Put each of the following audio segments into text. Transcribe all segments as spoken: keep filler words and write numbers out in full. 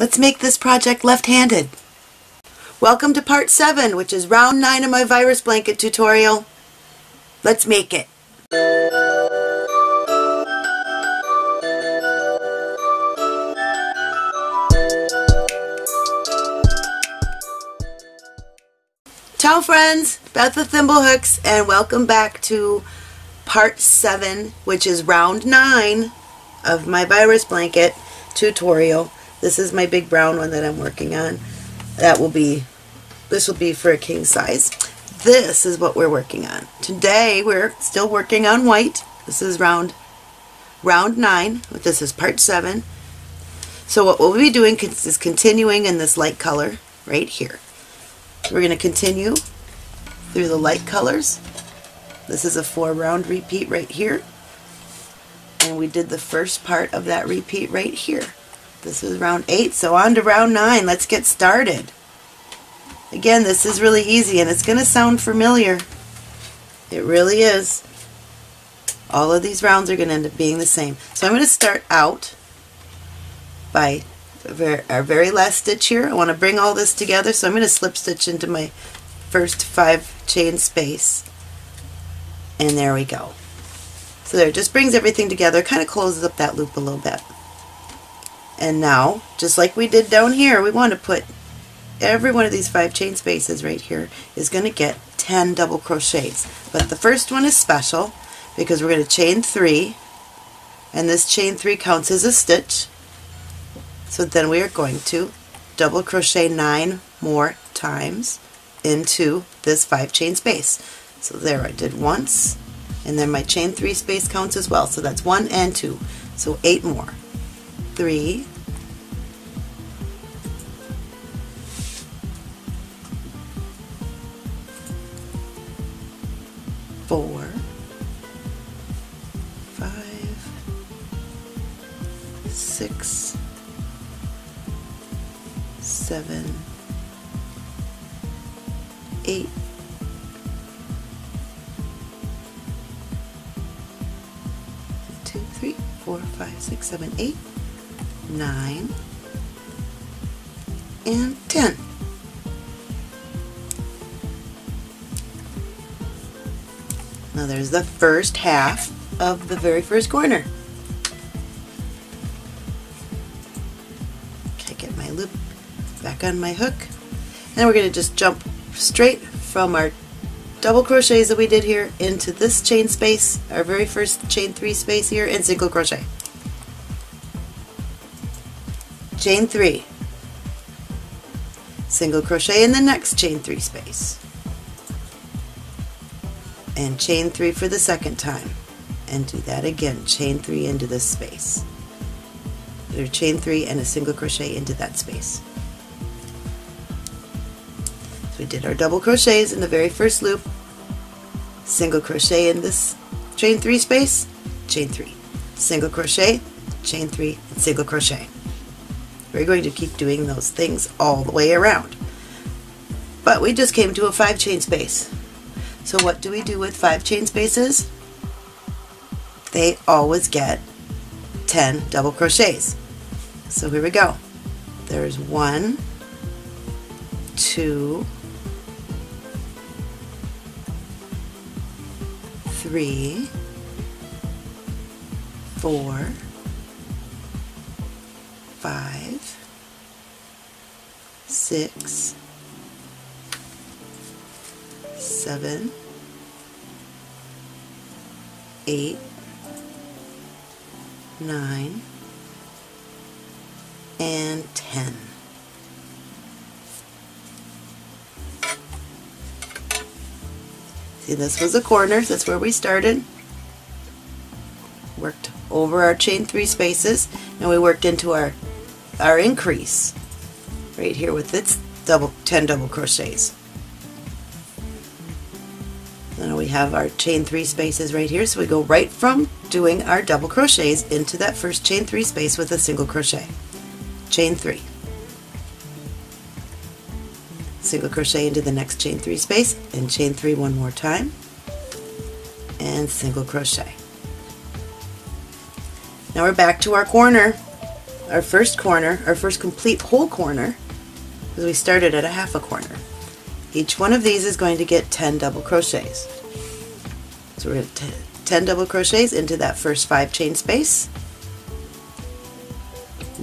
Let's make this project left-handed. Welcome to part seven, which is round nine of my virus blanket tutorial. Let's make it. Ciao friends, Beth with Thimblehooks, and welcome back to part seven, which is round nine of my virus blanket tutorial. This is my big brown one that I'm working on. That will be, this will be for a king size. This is what we're working on. Today we're still working on white. This is round round nine, but this is part seven. So what we'll be doing is continuing in this light color right here. We're going to continue through the light colors. This is a four round repeat right here, and we did the first part of that repeat right here. This is round eight, so on to round nine. Let's get started. Again, this is really easy, and it's going to sound familiar. It really is. All of these rounds are going to end up being the same. So I'm going to start out by our very last stitch here. I want to bring all this together, so I'm going to slip stitch into my first five chain space. And there we go. So there, it just brings everything together, kind of closes up that loop a little bit. And now, just like we did down here, we want to put every one of these five chain spaces right here is going to get ten double crochets. But the first one is special because we're going to chain three, and this chain three counts as a stitch. So then we are going to double crochet nine more times into this five chain space. So there, I did once, and then my chain three space counts as well. So that's one and two. So eight more. Three, four, five, six, seven, eight, two, three, four, five, six, seven, eight, nine, and ten. Now there's the first half of the very first corner. Okay, get my loop back on my hook, and we're going to just jump straight from our double crochets that we did here into this chain space, our very first chain three space here, and single crochet. Chain three, single crochet in the next chain three space, and chain three for the second time, and do that again. Chain three into this space, or chain three and a single crochet into that space. So we did our double crochets in the very first loop, single crochet in this chain three space, chain three, single crochet, chain three, and single crochet. We're going to keep doing those things all the way around. But we just came to a five chain space. So what do we do with five chain spaces? They always get ten double crochets. So here we go. There's one, two, three, four, five, six, seven, eight, nine, and ten. See, this was a corner, that's where we started. Worked over our chain three spaces, and we worked into our our increase right here with its double ten double crochets. Now we have our chain three spaces right here, so we go right from doing our double crochets into that first chain three space with a single crochet. Chain three, single crochet into the next chain three space, and chain three one more time, and single crochet. Now we're back to our corner. our first corner, our first complete whole corner, because we started at a half a corner. Each one of these is going to get ten double crochets. So we're going to ten double crochets into that first five chain space.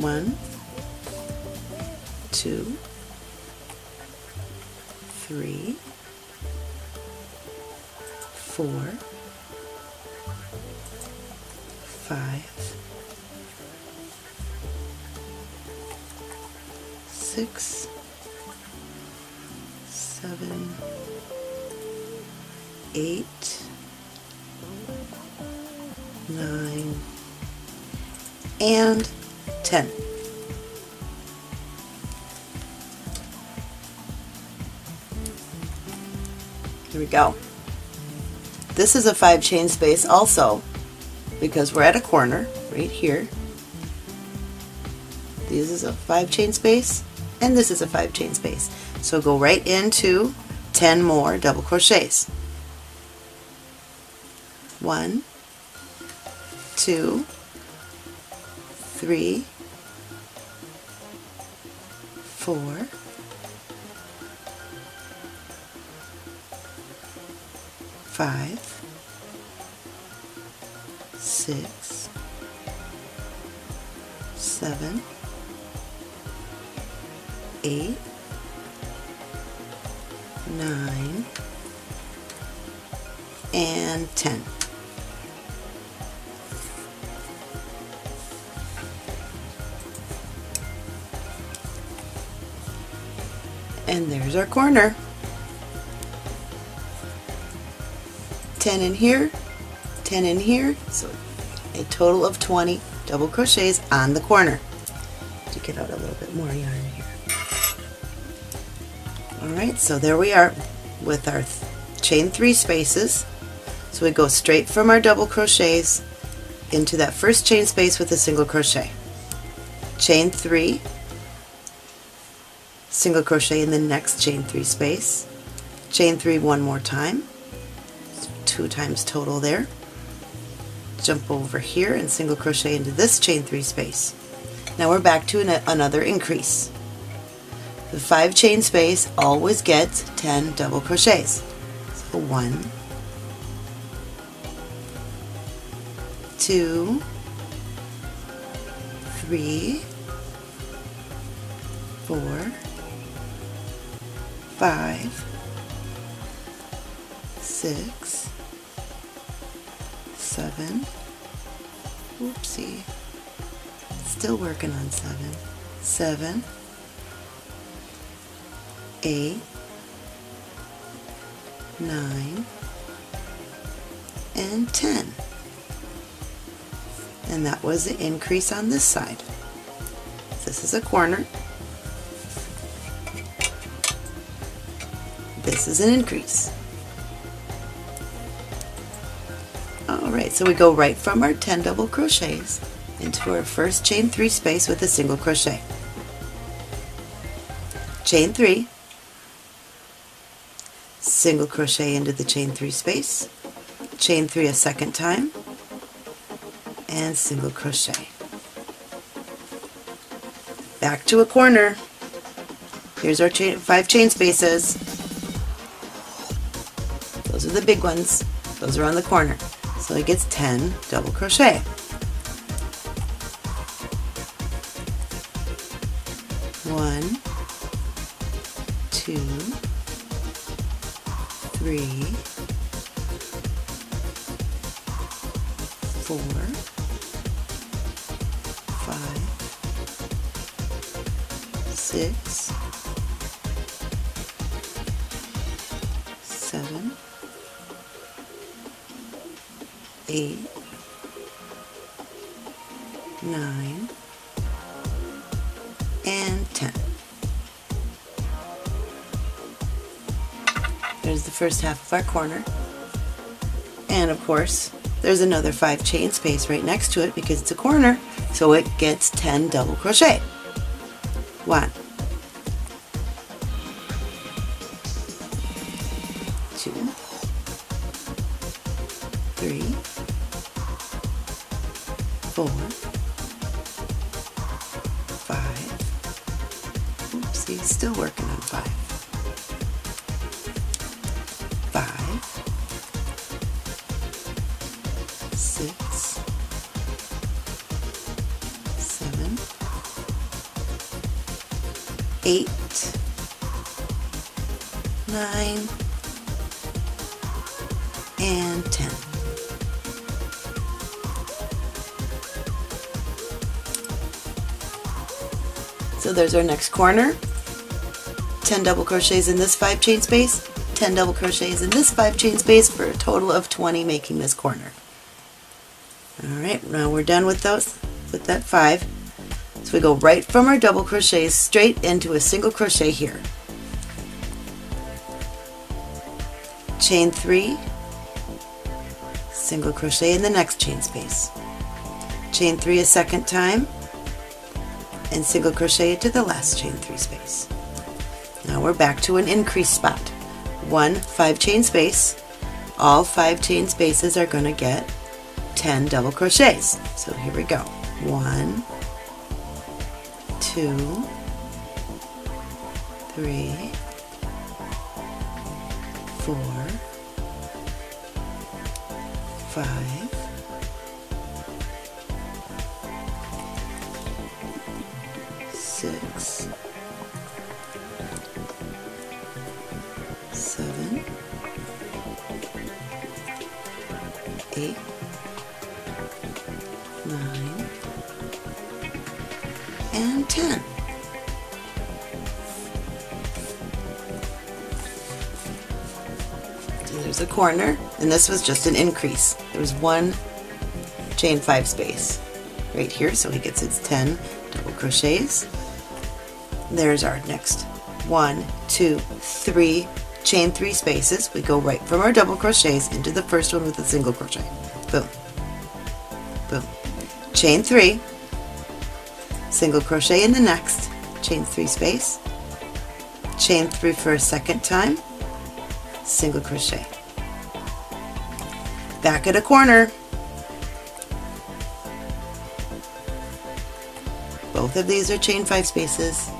One, two, three, four, five, six, seven, eight, nine, and ten. There we go. This is a five chain space also because we're at a corner right here. This is a five chain space and this is a five chain space. So go right into ten more double crochets. One, two, three, four, five, six, seven, eight, nine, and ten. And there's our corner. ten in here, ten in here, so a total of twenty double crochets on the corner. To get out a little bit more yarn here. Alright, so there we are with our chain three spaces. So we go straight from our double crochets into that first chain space with a single crochet. Chain three, single crochet in the next chain three space, chain three one more time. Two times total there. Jump over here and single crochet into this chain three space. Now we're back to an, another increase. The five chain space always gets ten double crochets. So one, two, three, four, five, six, seven, oopsie, still working on seven, seven, eight, nine, and ten. And that was the increase on this side. This is a corner. This is an increase. Alright, so we go right from our ten double crochets into our first chain three space with a single crochet. Chain three, single crochet into the chain three space, chain three a second time, and single crochet. Back to a corner. Here's our chain, five chain spaces. Those are the big ones. Those are on the corner. So it gets ten double crochet. One, two, three, four, five, six, seven, eight, nine, and ten. There's the first half of our corner. And of course, there's another five chain space right next to it because it's a corner, so it gets ten double crochet. One, two, three, four, see, still working on five. Five, six, seven, eight, nine, and ten. So there's our next corner, ten double crochets in this five chain space, ten double crochets in this five chain space for a total of twenty making this corner. Alright, now we're done with those, with that five. So we go right from our double crochets straight into a single crochet here. Chain three, single crochet in the next chain space. Chain three a second time, and single crochet to the last chain three space. Now we're back to an increase spot. One five chain space. All five chain spaces are going to get ten double crochets. So here we go. One, two, three, four, five, six, seven, eight, nine, and ten. So there's a corner, and this was just an increase. There was one chain five space right here, so he gets his ten double crochets. There's our next one, two, three, chain three spaces. We go right from our double crochets into the first one with a single crochet. Boom, boom. Chain three, single crochet in the next, chain three space, chain three for a second time, single crochet. Back at a corner. Both of these are chain five spaces.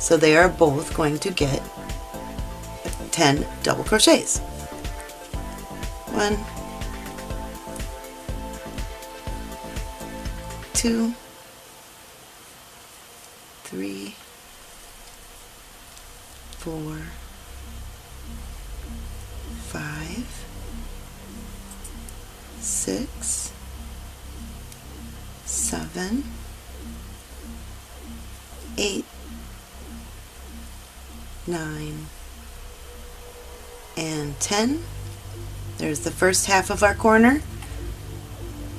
So they are both going to get ten double crochets. One, two, three, four, five, six, seven, eight, nine, and ten. There's the first half of our corner.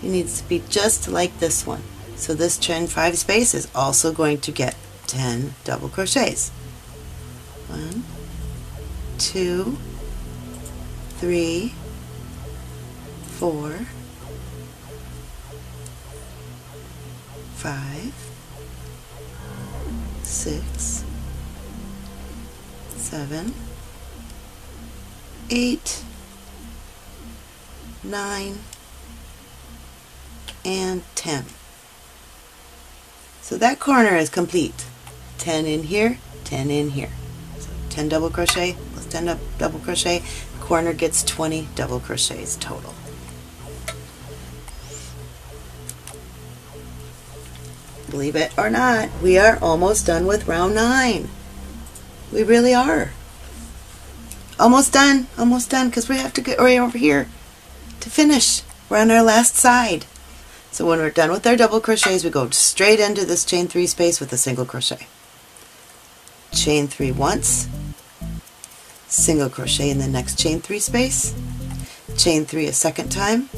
It needs to be just like this one. So this chain five space is also going to get ten double crochets. One, two, three, four, five, six, seven, eight, nine, and ten. So that corner is complete. ten in here, ten in here. So ten double crochet, plus ten up double crochet. The corner gets twenty double crochets total. Believe it or not, we are almost done with round nine. We really are. Almost done, almost done, because we have to get right over here to finish. We're on our last side. So when we're done with our double crochets, we go straight into this chain three space with a single crochet. Chain three once, single crochet in the next chain three space, chain three a second time,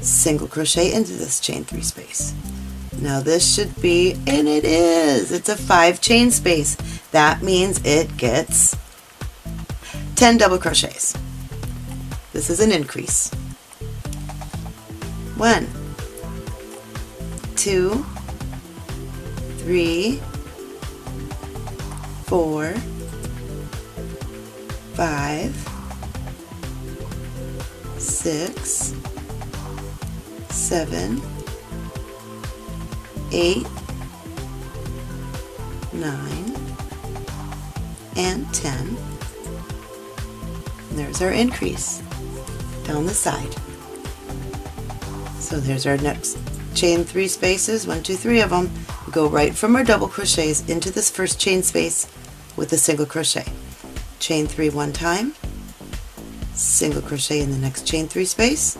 single crochet into this chain three space. Now this should be, and it is, it's a five chain space. That means it gets ten double crochets. This is an increase. One, two, three, four, five, six, seven, eight, nine, and ten. There's our increase down the side. So there's our next chain three spaces, one, two, three of them. We go right from our double crochets into this first chain space with a single crochet. Chain three one time, single crochet in the next chain three space,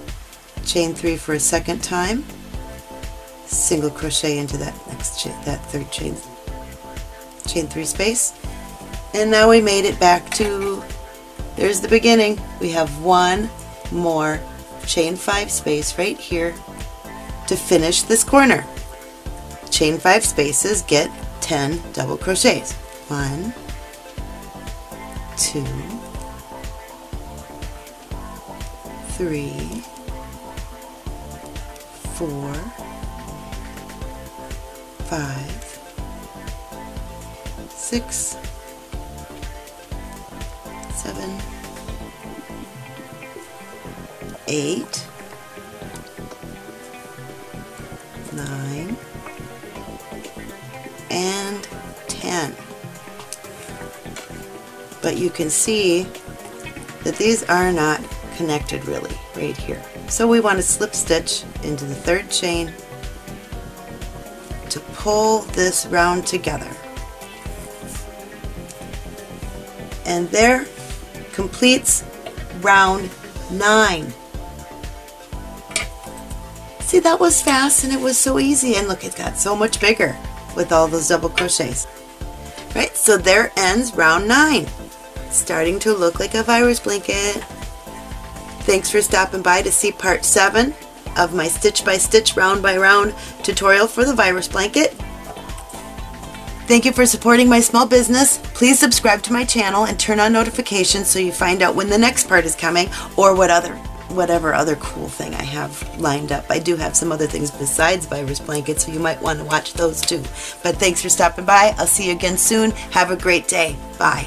chain three for a second time, single crochet into that next chain, that third chain, chain three space, and now we made it back to, there's the beginning. We have one more chain five space right here to finish this corner. Chain five spaces get ten double crochets. One, two, three, four, five, six, seven, eight, nine, and ten. But you can see that these are not connected really right here. So we want to slip stitch into the third chain to pull this round together. And there completes round nine. See, that was fast and it was so easy, and look, it got so much bigger with all those double crochets. Right, so there ends round nine. Starting to look like a virus blanket. Thanks for stopping by to see part seven of my stitch by stitch, round by round tutorial for the virus blanket. Thank you for supporting my small business. Please subscribe to my channel and turn on notifications so you find out when the next part is coming, or what other, whatever other cool thing I have lined up. I do have some other things besides virus blankets, so you might want to watch those too. But thanks for stopping by. I'll see you again soon. Have a great day. Bye.